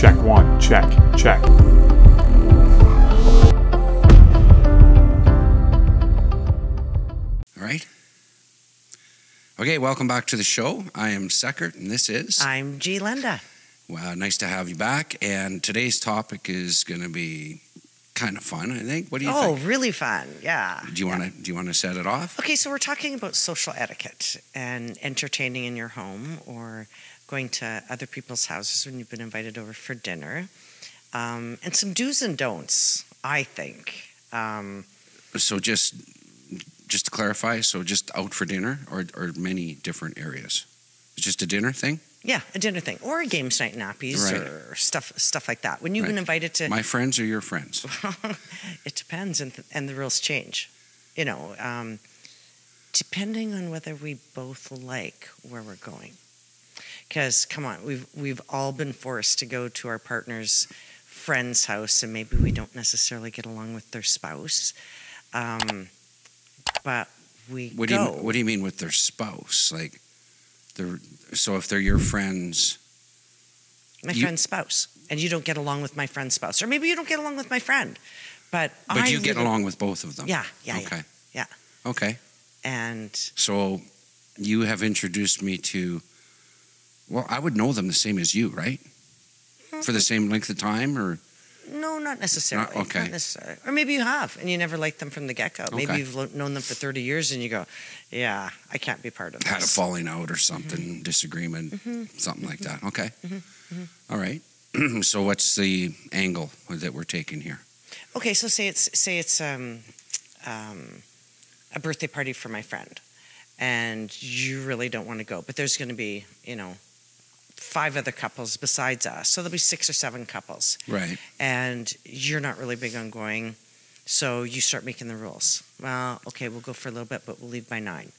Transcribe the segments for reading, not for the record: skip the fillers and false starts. Check one, check, check. All right. Okay, welcome back to the show. I am Seckert, and this is... I'm G'lenda. Well, nice to have you back. And today's topic is going to be kind of fun, I think. What do you think? Oh, really fun, yeah. Do you want to set it off? Okay, so we're talking about social etiquette and entertaining in your home or... going to other people's houses when you've been invited over for dinner, and some do's and don'ts, I think. So just to clarify, so just out for dinner or many different areas? It's just a dinner thing? Yeah, a dinner thing, or a games night nappies, right. Or stuff like that. When you've been invited to... My friends or your friends? It depends, and the rules change. You know, depending on whether we both like where we're going. Because, come on, we've all been forced to go to our partner's friend's house, and maybe we don't necessarily get along with their spouse, but we go. What do you mean with their spouse? Like, so if they're your friend's... friend's spouse, and you don't get along with my friend's spouse. Or maybe you don't get along with my friend, but you get along with both of them? Yeah, okay. Yeah. Okay. And... So you have introduced me to... Well, I would know them the same as you, right? For the same length of time, or? No, not necessarily. Okay. Not necessarily. Or maybe you have, and you never liked them from the get-go. Okay. Maybe you've known them for 30 years, and you go, yeah, I can't be part of this. Had a falling out or something, disagreement, something like that. Okay. All right. So what's the angle that we're taking here? Okay, so say it's a birthday party for my friend. And you really don't want to go. But there's going to be, you know, 5 other couples besides us. So there'll be 6 or 7 couples. Right. And you're not really big on going. So you start making the rules. Well, okay, we'll go for a little bit, but we'll leave by 9.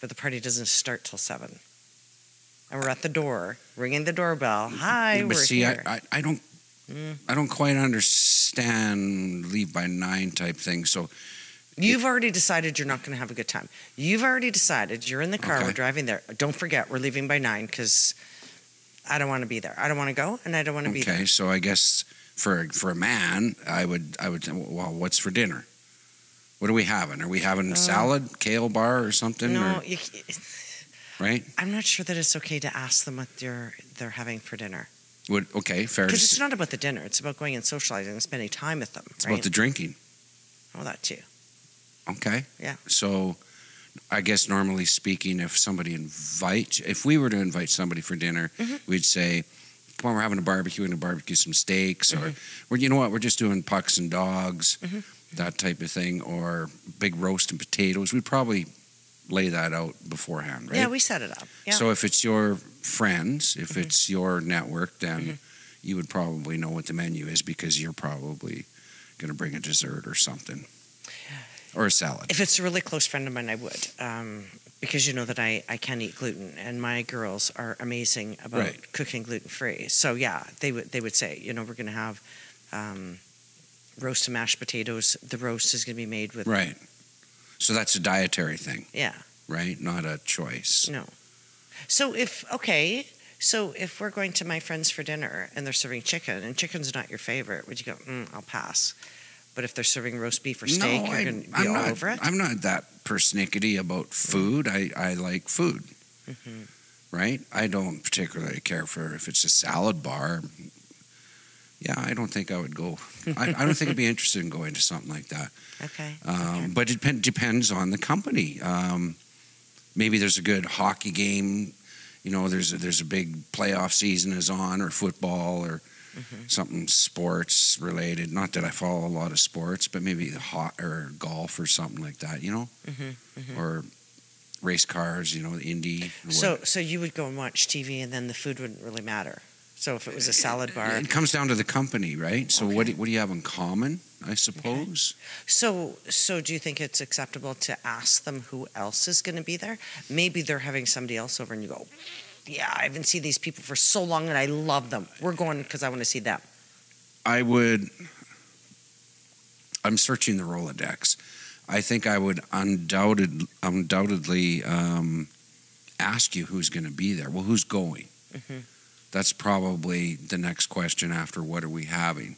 But the party doesn't start till 7. And we're at the door, ringing the doorbell. Hi, we're here. I don't, I don't quite understand leave by 9 type thing. So... You've already decided you're not going to have a good time. You've already decided you're in the car, we're driving there. Don't forget, we're leaving by 9 because I don't want to be there. I don't want to go, and I don't want to be there. Okay, so I guess for a man, I would say, well, what's for dinner? What are we having? Are we having salad, kale bar, or something? No, or, right? I'm not sure that it's okay to ask them what they're having for dinner. Okay, fair. Because it's not about the dinner. It's about going and socializing and spending time with them. It's about the drinking. Oh, that too. Okay. Yeah. So I guess normally speaking, if we were to invite somebody for dinner, we'd say, come on, we're having a barbecue and barbecue some steaks, or you know what, we're just doing pucks and dogs, that type of thing, or big roast and potatoes. We'd probably lay that out beforehand, right? Yeah, we set it up. Yeah. So if it's your friends, if it's your network, then you would probably know what the menu is because you're probably going to bring a dessert or something. Or a salad. If it's a really close friend of mine, I would. Because you know that I can eat gluten, and my girls are amazing about cooking gluten-free. So, yeah, they would say, you know, we're going to have roast and mashed potatoes. The roast is going to be made with... Right. So that's a dietary thing. Yeah. Right? Not a choice. No. So if we're going to my friends for dinner, and they're serving chicken, and chicken's not your favorite, would you go, I'll pass? But if they're serving roast beef or steak, you're going to be all over it? I'm not that persnickety about food. I like food, right? I don't particularly care for if it's a salad bar. Yeah, I don't think I would go. I don't think I'd be interested in going to something like that. Okay. But it depends on the company. Maybe there's a good hockey game. You know, there's a big playoff season is on, or football, or... something sports related. Not that I follow a lot of sports, but maybe golf or something like that, you know? Or race cars, you know, the Indy. So you would go and watch TV, and then the food wouldn't really matter. So if it was a salad bar. It comes down to the company, right? So what do you have in common, I suppose? Okay. So do you think it's acceptable to ask them who else is going to be there? Maybe they're having somebody else over, and you go... Yeah, I haven't seen these people for so long, and I love them. We're going because I want to see them. I'm searching the Rolodex. I think I would undoubtedly ask you who's going to be there. Well, who's going? that's probably the next question after what are we having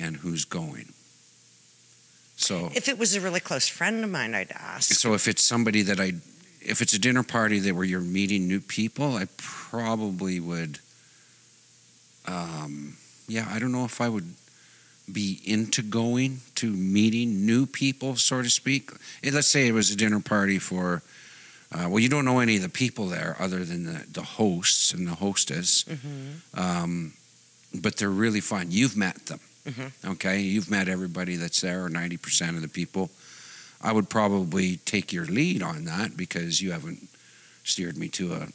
and who's going. So if it was a really close friend of mine, I'd ask. So if it's somebody that I, if it's a dinner party that where you're meeting new people, I probably would, yeah, I don't know if I would be into going to meeting new people, so to speak. Let's say it was a dinner party for, well, you don't know any of the people there other than the hosts and the hostess, but they're really fun. You've met them, okay? You've met everybody that's there, or 90% of the people. I would probably take your lead on that because you haven't steered me to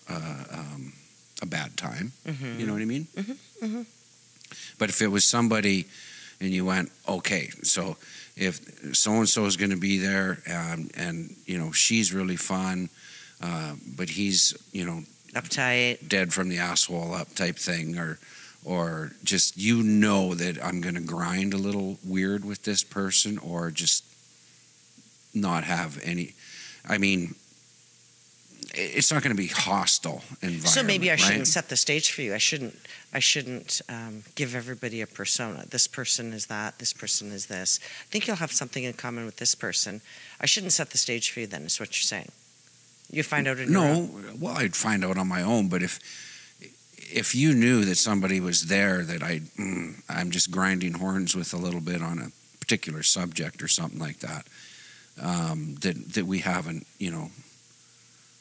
a bad time. You know what I mean? But if it was somebody and you went, okay, so if so-and-so is going to be there and, you know, she's really fun, but he's, you know, uptight, dead from the asshole up type thing, or just, you know, that I'm going to grind a little weird with this person or just not have any, I mean, it's not going to be hostile environment. So maybe I shouldn't set the stage for you. I shouldn't give everybody a persona. This person is that. This person is this. I think you'll have something in common with this person. I shouldn't set the stage for you then, is what you're saying. You find out in your own? Well, I'd find out on my own. But if you knew that somebody was there that I'm just grinding horns with a little bit on a particular subject or something like that, that we haven't, you know,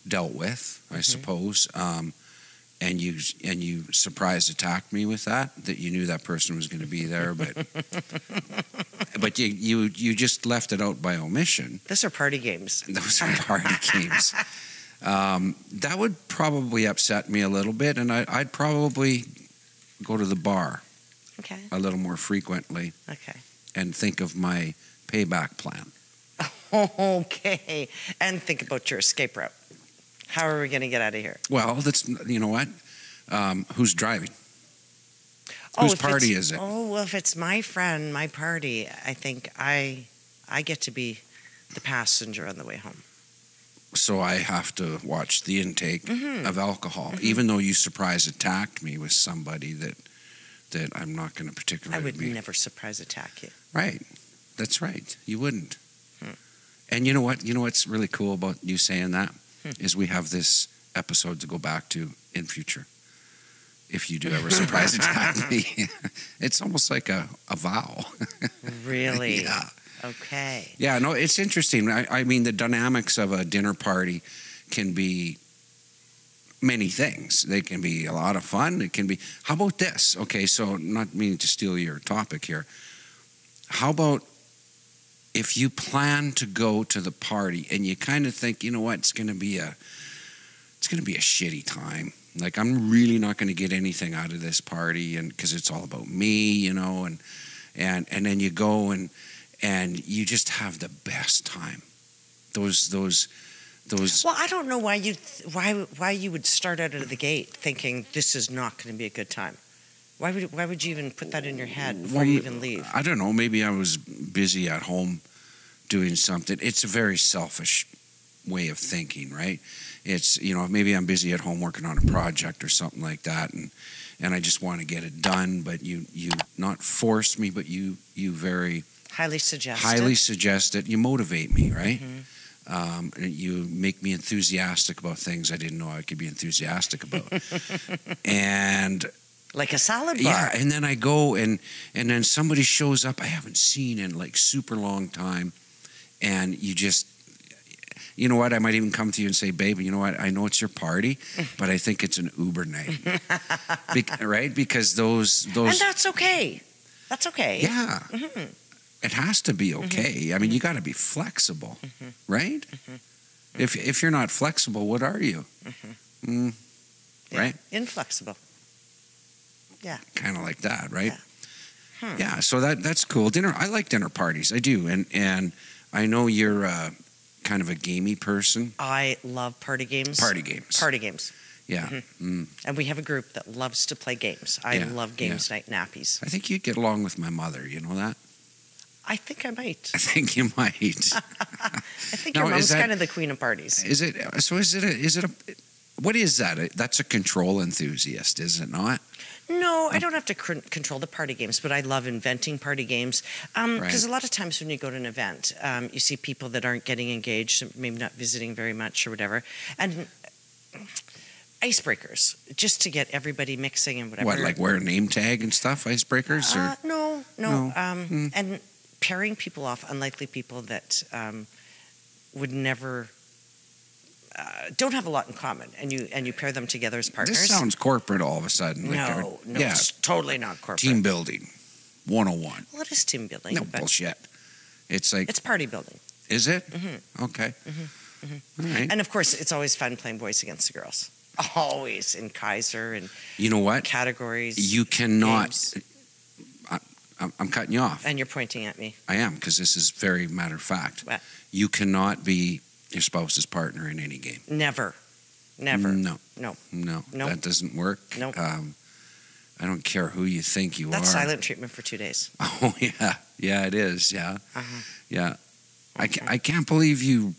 dealt with, I suppose, and you surprise attacked me with that you knew that person was going to be there, but but you just left it out by omission. Those are party games. Those are party games. That would probably upset me a little bit, and I'd probably go to the bar a little more frequently. And think of my payback plan. And think about your escape route. How are we going to get out of here? Well, that's, you know what? Who's driving? Whose party is it? Oh, well, if it's my friend, my party, I think I get to be the passenger on the way home. So I have to watch the intake of alcohol, even though you surprise attacked me with somebody that I'm not going to particularly. I would never surprise attack you. Right. That's right. You wouldn't. And you know what? You know what's really cool about you saying that? Is we have this episode to go back to in future. If you do ever surprise attack me, it's almost like a vow. Really? Yeah. Okay. Yeah, no, it's interesting. I mean, the dynamics of a dinner party can be many things. They can be a lot of fun. It can be, how about this? Okay, so not meaning to steal your topic here. How about if you plan to go to the party and you kind of think, you know what, it's going to be a shitty time. Like, I'm really not going to get anything out of this party, and because it's all about me, you know, and then you go and you just have the best time. Those. Well, I don't know why you why you would start out of the gate thinking this is not going to be a good time. Why would you even put that in your head before you even leave? I don't know. Maybe I was busy at home doing something. It's a very selfish way of thinking, right? It's, you know, maybe I'm busy at home working on a project or something like that, and I just want to get it done. But you not force me, but you very highly suggest it. You motivate me, right? You make me enthusiastic about things I didn't know I could be enthusiastic about, Like a salad bar. Yeah, and then I go and then somebody shows up I haven't seen in like super long time, and you just, you know what, I might even come to you and say, babe, you know what, I know it's your party, but I think it's an Uber night. Right? Because those. And that's okay. That's okay. Yeah. It has to be okay. I mean, you got to be flexible, right? If you're not flexible, what are you? Yeah. Right? Inflexible. Yeah. Kind of like that, right? Yeah. Yeah, so that's cool. Dinner, I like dinner parties. I do. And I know you're kind of a gamey person. I love party games. Party games. Party games. Yeah. And we have a group that loves to play games. I love games night nappies. I think you'd get along with my mother, you know that? I think I might. I think you might. I think your mom's kind of the queen of parties. Is it? So is it a What is that? That's a control enthusiast, is it not? No, I don't have to control the party games, but I love inventing party games. Because a lot of times when you go to an event, you see people that aren't getting engaged, maybe not visiting very much or whatever, and icebreakers, just to get everybody mixing and whatever. What, like wear a name tag and stuff, icebreakers? Or? No. And pairing people off, unlikely people that would never... don't have a lot in common, and you pair them together as partners. This sounds corporate all of a sudden. Like no, it's totally not corporate. Team building, 101. Well, it is team building. No, bullshit. It's like... It's party building. Is it? Mm-hmm. Okay. Mm-hmm. Mm-hmm. All right. And, of course, it's always fun playing boys against the girls. Always. In Kaiser and... You know what? Categories. You cannot... Games. I'm cutting you off. And you're pointing at me. I am, because this is very matter of fact. What? You cannot be... your spouse's partner in any game. Never. No. That doesn't work. No. I don't care who you think you are. That's silent treatment for 2 days. Oh yeah, yeah it is. Yeah, yeah. Okay. I can't believe you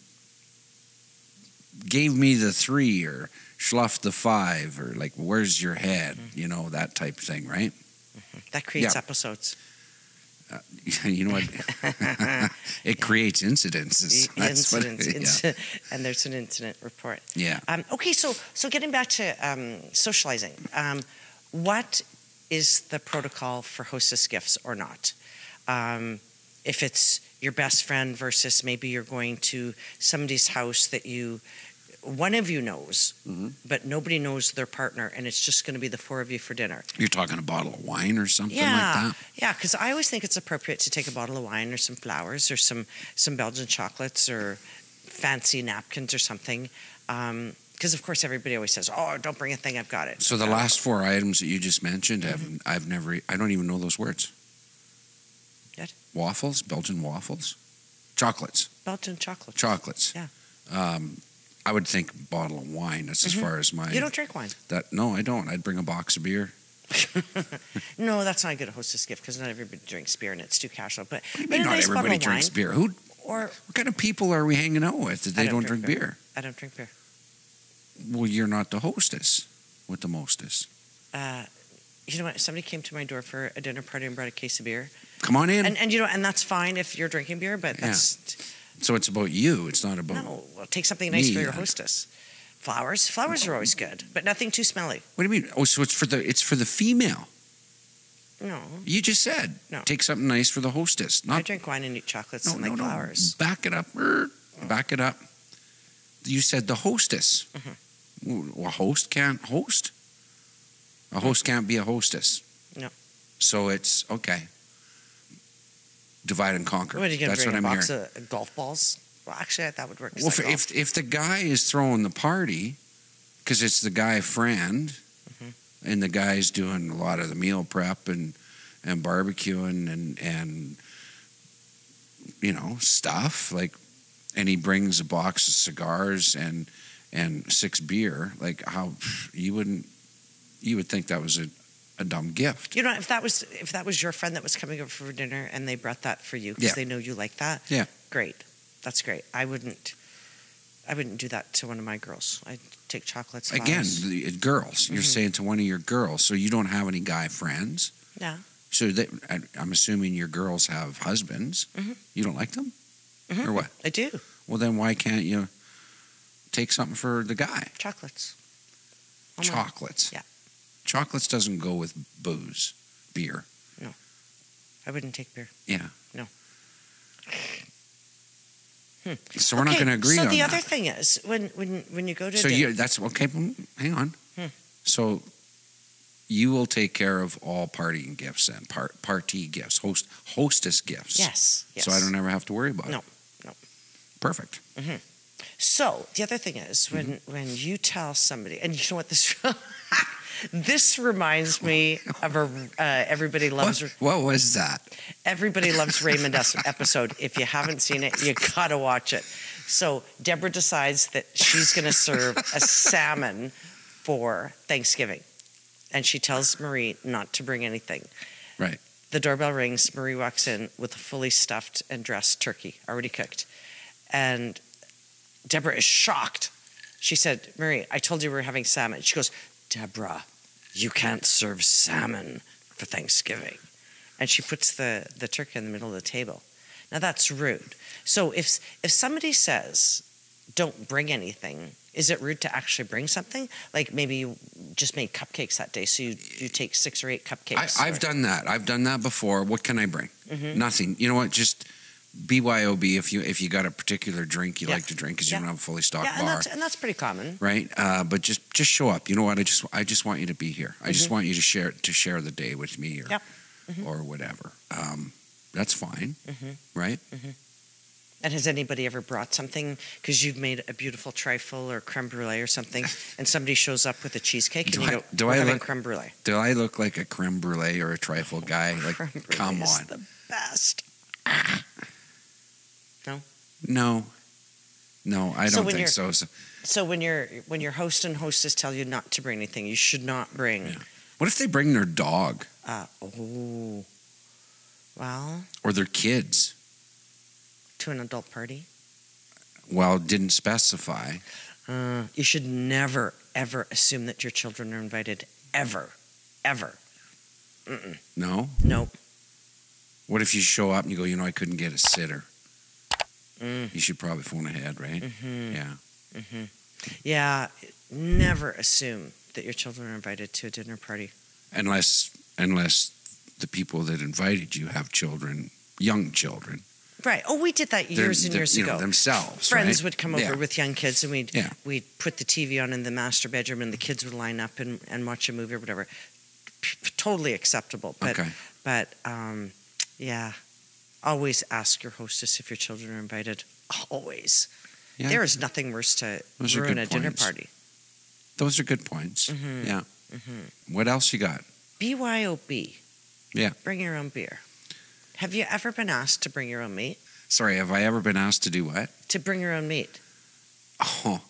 gave me the 3 or schluffed the 5 or like where's your head? Mm-hmm. You know that type of thing, right? Mm-hmm. That creates episodes. You know what? It creates incidences. That's incidents. What it, and there's an incident report. Yeah. Okay, so getting back to socializing, what is the protocol for hostess gifts or not? If it's your best friend versus maybe you're going to somebody's house that one of you knows, mm-hmm. but nobody knows their partner, and it's just going to be the 4 of you for dinner. You're talking a bottle of wine or something like that? Yeah, because I always think it's appropriate to take a bottle of wine or some flowers or some Belgian chocolates or fancy napkins or something. Because, of course, everybody always says, oh, don't bring a thing, I've got it. So the last 4 items that you just mentioned, mm-hmm. I don't even know those words. What? Waffles, Belgian waffles, chocolates. Belgian chocolates. Chocolates. Yeah. I would think a bottle of wine. That's as far as my... You don't drink wine? No, I don't. I'd bring a box of beer. No, that's not a good hostess gift because not everybody drinks beer and it's too casual. But not everybody drinks beer. What kind of people are we hanging out with that they don't drink beer? I don't drink beer. Well, you're not the hostess. What the mostess? You know what? Somebody came to my door for a dinner party and brought a case of beer. Come on in. And you know, and that's fine if you're drinking beer, but that's... So it's about you. It's not about... No, well, take something nice for your hostess. Flowers. Flowers are always good, but nothing too smelly. What do you mean? Oh, so it's for the female. No. You just said take something nice for the hostess. I drink wine and eat chocolates and flowers. Back it up. Back it up. You said the hostess. Mm-hmm. A host can't host. A host can't be a hostess. No. So it's okay. Divide and conquer. What, are you gonna bring a box of golf balls? Well, actually, that would work. Well, if the guy is throwing the party, because it's the guy friend, mm-hmm. and the guy's doing a lot of the meal prep and barbecuing and you know stuff like, and he brings a box of cigars and 6 beer. Like how you would think that was a dumb gift. You know, if that was your friend that was coming over for dinner and they brought that for you because they know you like that. Yeah. Great. That's great. I wouldn't do that to one of my girls. I'd take chocolates. Again, girls. Mm-hmm. You're saying to one of your girls, so you don't have any guy friends. Yeah. So I'm assuming your girls have husbands. Mm-hmm. You don't like them? Mm-hmm. Or what? I do. Well, then why can't you take something for the guy? Chocolates. Chocolates. Yeah. Chocolates doesn't go with booze, beer. No. I wouldn't take beer. Yeah. No. So we're not going to agree on that. So the other thing is, when you go to... So that's... Okay, hang on. So you will take care of all partying gifts then, party gifts, hostess gifts. Yes. So I don't ever have to worry about it. No. Perfect. Mm-hmm. So the other thing is, when you tell somebody... And you know what this... This reminds me of Everybody Loves... What was that? Everybody Loves Raymond episode. If you haven't seen it, you got to watch it. So Deborah decides that she's going to serve a salmon for Thanksgiving. And she tells Marie not to bring anything. Right. The doorbell rings. Marie walks in with a fully stuffed and dressed turkey, already cooked. And Deborah is shocked She said, Mary, I told you we were having salmon. She goes, Deborah, you can't serve salmon for Thanksgiving. And she puts the turkey in the middle of the table. Now that's rude. So if somebody says, don't bring anything, is it rude to actually bring something? Like maybe you just made cupcakes that day, so you take 6 or 8 cupcakes. I've done that. I've done that before. What can I bring? Mm-hmm. Nothing. You know what? Just BYOB. If you got a particular drink you like to drink because you don't have a fully stocked bar, and that's pretty common, right? But just show up. You know what? I just want you to be here. I just want you to share the day with me or whatever. That's fine, right? Mm-hmm. And has anybody ever brought something because you've made a beautiful trifle or creme brulee or something, and somebody shows up with a cheesecake and you go, "We're having creme brulee." Do I look like a creme brulee or a trifle guy? Like, come on, the best. No, I don't think so. So when your host and hostess tell you not to bring anything, you should not bring. Yeah. What if they bring their dog? Well. Or their kids. To an adult party? Well, didn't specify. You should never, ever assume that your children are invited. Ever. Ever. Mm-mm. No? Nope. What if you show up and you go, I couldn't get a sitter? Mm. You should probably phone ahead, right? Mm-hmm. Yeah. Mm-hmm. Yeah, never assume that your children are invited to a dinner party. Unless the people that invited you have children, young children. Right. Oh, we did that years and years ago. Themselves, friends would come over with young kids, and we'd put the TV on in the master bedroom, and the kids would line up and watch a movie or whatever. Totally acceptable. But, yeah, always ask your hostess if your children are invited. Always. Yeah, there is nothing worse to ruin a dinner party. Those are good points. Mm-hmm. Yeah. Mm-hmm. What else you got? BYOB. Yeah. Bring your own beer. Have you ever been asked to bring your own meat? Sorry, have I ever been asked to do what? To bring your own meat. Oh,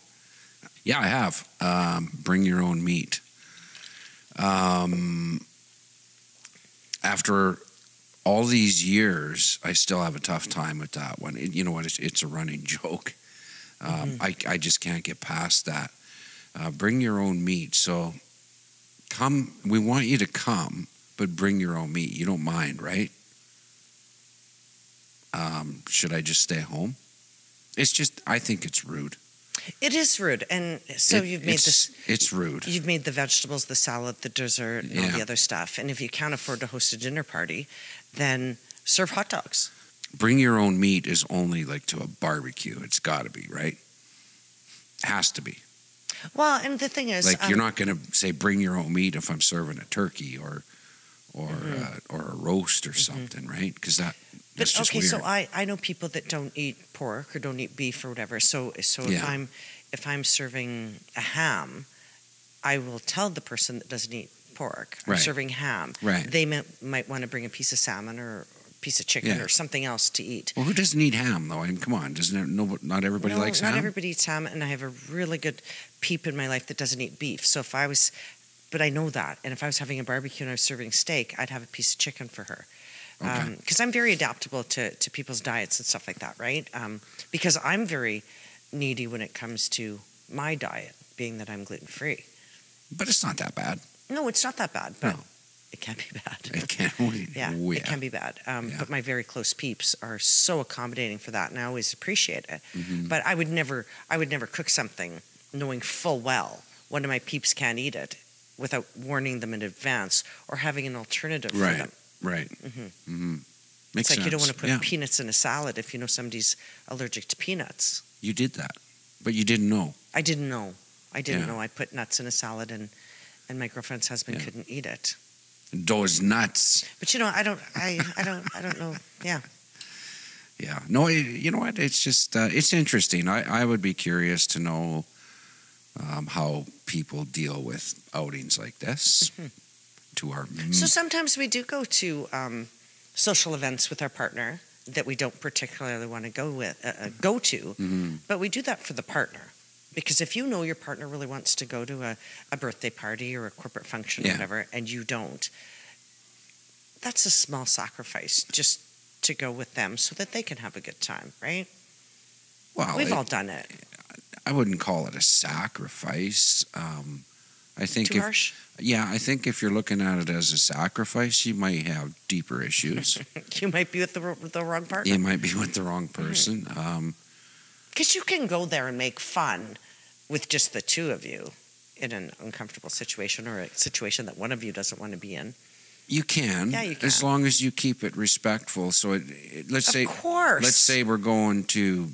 yeah, I have. Bring your own meat. After all these years, I still have a tough time with that one. You know what? It's a running joke. I just can't get past that. Bring your own meat. So come. We want you to come, but bring your own meat. You don't mind, right? Should I just stay home? It's just, I think it's rude. It is rude. And so it's rude. You've made the vegetables, the salad, the dessert, and all the other stuff. And if you can't afford to host a dinner party, then serve hot dogs. Bring your own meat is only like to a barbecue. It's got to be, right? Has to be. Well, and the thing is, like, you're not going to say bring your own meat if I'm serving a turkey or a roast or something, right? Because that's just weird. So I know people that don't eat pork or don't eat beef or whatever. So if I'm serving a ham, I will tell the person that doesn't eat pork I'm serving ham. Right. They might want to bring a piece of salmon or a piece of chicken or something else to eat. Well, who doesn't eat ham though? I mean, come on, not everybody likes ham. Not everybody eats ham, and I have a really good peep in my life that doesn't eat beef. So but I know that. And if I was having a barbecue and I was serving steak, I'd have a piece of chicken for her. Because I'm very adaptable to people's diets and stuff like that, right? Because I'm very needy when it comes to my diet, being that I'm gluten-free. But it's not that bad. No, it's not that bad, but it can be bad. It can be. It can be bad. But my very close peeps are so accommodating for that, and I always appreciate it. Mm-hmm. But I would never cook something knowing full well one of my peeps can't eat it, without warning them in advance or having an alternative for them. Right. Mm-hmm. Mm-hmm. Makes sense. It's like you don't want to put peanuts in a salad if you know somebody's allergic to peanuts. You did that, but you didn't know. I didn't know. I didn't know. I put nuts in a salad, and my girlfriend's husband couldn't eat it. Those nuts. But I don't know. Yeah. Yeah. No, you know what? It's just, it's interesting. I would be curious to know how people deal with outings like this. Mm-hmm. So sometimes we do go to social events with our partner that we don't particularly want to go to, but we do that for the partner. Because if you know your partner really wants to go to a birthday party or a corporate function or whatever, and you don't, that's a small sacrifice just to go with them so that they can have a good time, right? Well, we've all done it. I wouldn't call it a sacrifice. I think too harsh? Yeah, I think if you're looking at it as a sacrifice, you might have deeper issues. You might be with the wrong partner. You might be with the wrong person. Because you can go there and make fun with just the two of you in an uncomfortable situation or a situation that one of you doesn't want to be in. You can, yeah, you can, as long as you keep it respectful. So let's say we're going to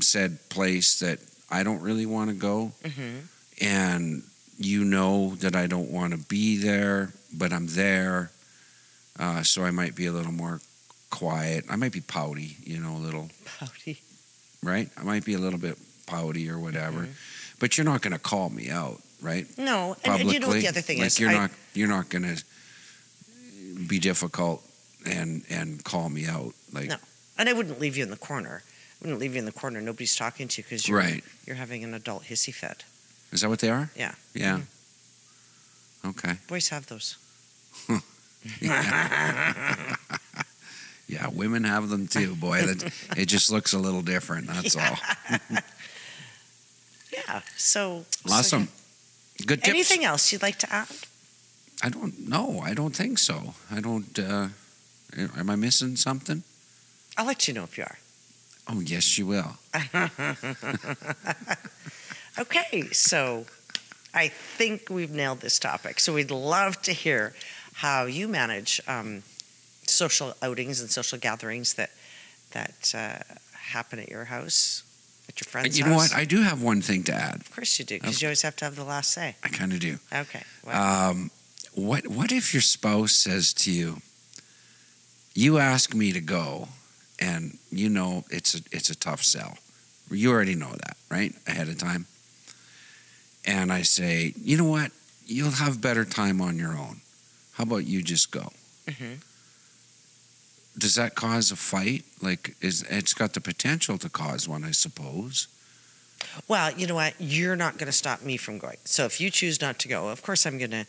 said place that I don't really want to go, and you know that I don't want to be there, but I'm there, so I might be a little more quiet. I might be pouty, you know, a little. Pouty. Right? I might be a little bit pouty or whatever, but you're not going to call me out, right? No. Publicly. And you know what the other thing is? You're not going to be difficult and call me out. Like, no. And I wouldn't leave you in the corner. I wouldn't leave you in the corner. Nobody's talking to you because you're having an adult hissy fit. Is that what they are? Yeah. Yeah. Mm-hmm. Okay. Boys have those. Yeah, women have them too, boy. It just looks a little different, that's all. Yeah, so... Awesome. So good tips. Anything else you'd like to add? I don't know. I don't think so. I don't... am I missing something? I'll let you know if you are. Oh, yes, you will. Okay, so I think we've nailed this topic. So we'd love to hear how you manage social outings and social gatherings that happen at your house, at your friend's house. You know what? I do have one thing to add. Of course you do, because you always have to have the last say. I kind of do. Okay. Well. What if your spouse says to you, you ask me to go, and you know it's a tough sell. You already know that, right, ahead of time. And I say, you know what? You'll have better time on your own. How about you just go? Mm-hmm. Does that cause a fight? Like, it's got the potential to cause one, I suppose. Well, you know what? You're not going to stop me from going. So if you choose not to go, of course I'm going to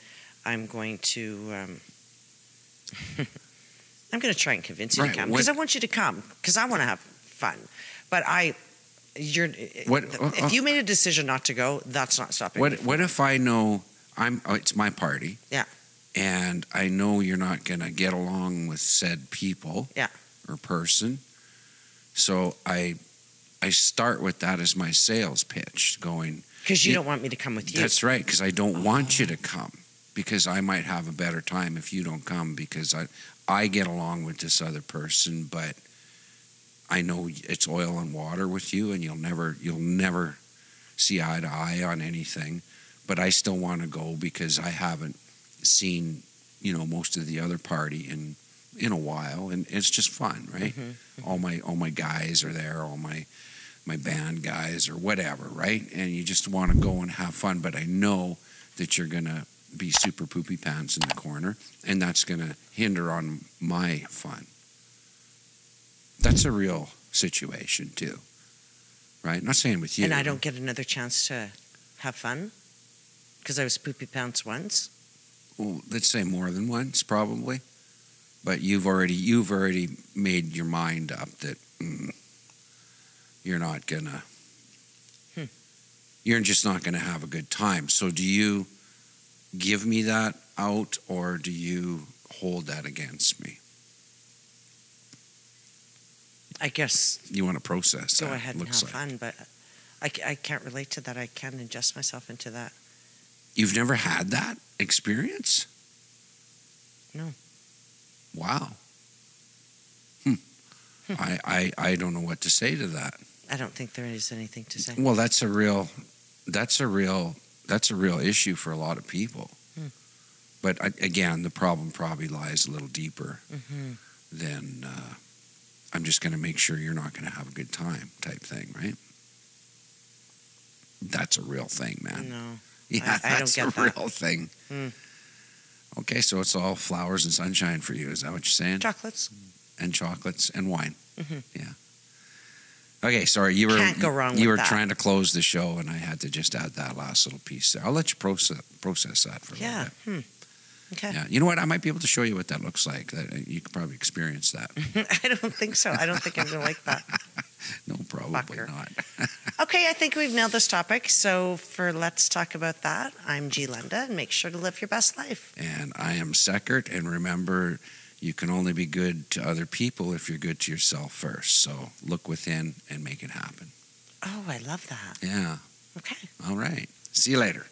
try and convince you to come because I want you to come because I want to have fun. But if you made a decision not to go, that's not stopping me. What if I know it's my party? Yeah. And I know you're not going to get along with said people or person. So I start with that as my sales pitch going. Because you don't want me to come with you. That's right, because I don't want you to come because I might have a better time if you don't come because I get along with this other person, but I know it's oil and water with you and you'll never see eye to eye on anything, but I still want to go because I haven't seen, you know, most of the other party in a while, and it's just fun, right? Mm-hmm. All my guys are there, all my band guys or whatever, right? And you just want to go and have fun, but I know that you're gonna be super poopy pants in the corner, and that's gonna hinder on my fun. That's a real situation too, right? I'm not saying with you. And I don't get another chance to have fun because I was poopy pants once. Well, let's say more than once, probably. But you've already made your mind up that you're not gonna. You're just not gonna have a good time. So, do you give me that out, or do you hold that against me? I guess you want to process. Go ahead and have fun, but I can't relate to that. I can adjust myself into that. You've never had that experience? No. Wow. I don't know what to say to that. I don't think there is anything to say. Well, that's a real issue for a lot of people. But again, the problem probably lies a little deeper than I'm just going to make sure you're not going to have a good time type thing, right? That's a real thing, man. No. Yeah, that's a real thing. Mm. Okay, so it's all flowers and sunshine for you. Is that what you're saying? Chocolates and wine. Mm-hmm. Yeah. Okay, sorry. You were trying to close the show, and I had to just add that last little piece there. I'll let you process that for a little bit. Yeah. Okay. Yeah. You know what? I might be able to show you what that looks like. You could probably experience that. I don't think so. I don't think I'm going to like that. No, probably not. Okay, I think we've nailed this topic. So for Let's Talk About That, I'm G'lenda, and make sure to live your best life. And I am Seckert, and remember, you can only be good to other people if you're good to yourself first. So look within and make it happen. Oh, I love that. Yeah. Okay. All right. See you later.